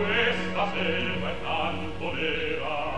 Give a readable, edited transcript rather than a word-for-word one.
Questa selva è tanto vera